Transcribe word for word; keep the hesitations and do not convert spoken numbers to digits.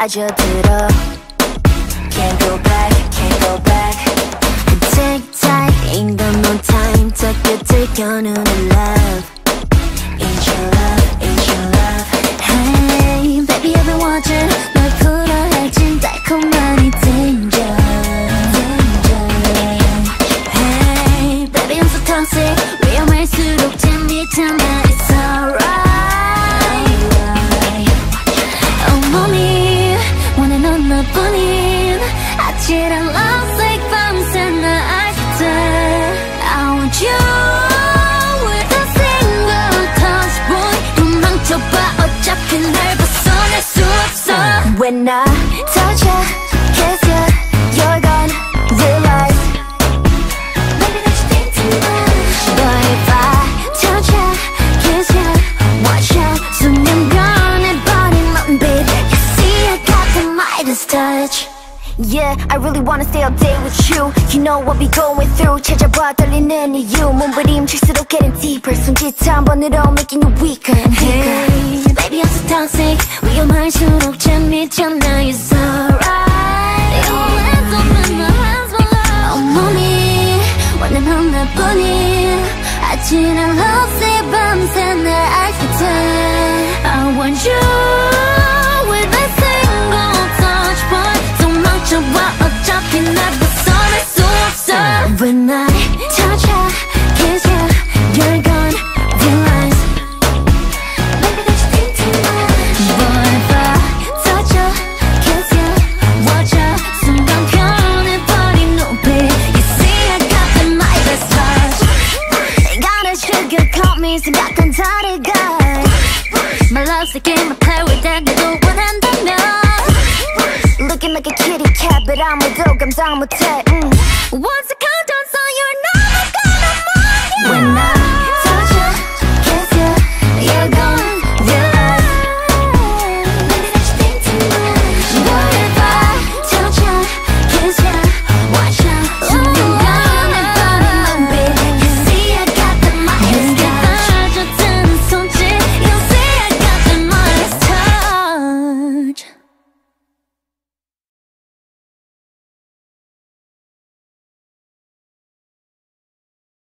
I just did up. Can't go back, can't go back. Tick tock, ain't got no time. Take your take on in love. Ain't your love, ain't your love. Hey, baby, I've been watching. 널 풀어내진 달콤한 이 danger, danger. Hey, baby, I'm so toxic. 위험할수록 재미참아. It's alright. 뿐인 아찔한 love like 밤새 나 after I want you with a single touch boy 도망쳐봐 어차피 날 벗어날 수 없어 When I touch you, kiss you, you're gonna realize Maybe that you think too much But if I touch you, kiss you, watch out 순간 내버린 넌 baby Midas touch. Yeah, I really wanna stay all day with you. You know what we going through. 찾아봐 떨리는 이유. 몸부림칠수록 getting deeper. 손짓 한 번으로 making you weaker. Hey, baby, I'm so toxic. 위험할수록 재미잖아. It's alright. You let open my hands for love. 온몸이 원한 하나뿐인 아찔한 love의 밤새 날 after. I want you. When I touch you, kiss you, you're gonna realize Maybe that you think too much But if I touch you, kiss you, watch out 순간 변해버린 눈빛 You see I got the Midas touch 내가 널 즐겨 me 생각한 다리가 My love's a game of play with that 내도 원한다면 Looking like a kitty cat, but I'm a dog, I'm down with that. Mm. Once a countdown, so you're not gonna mind.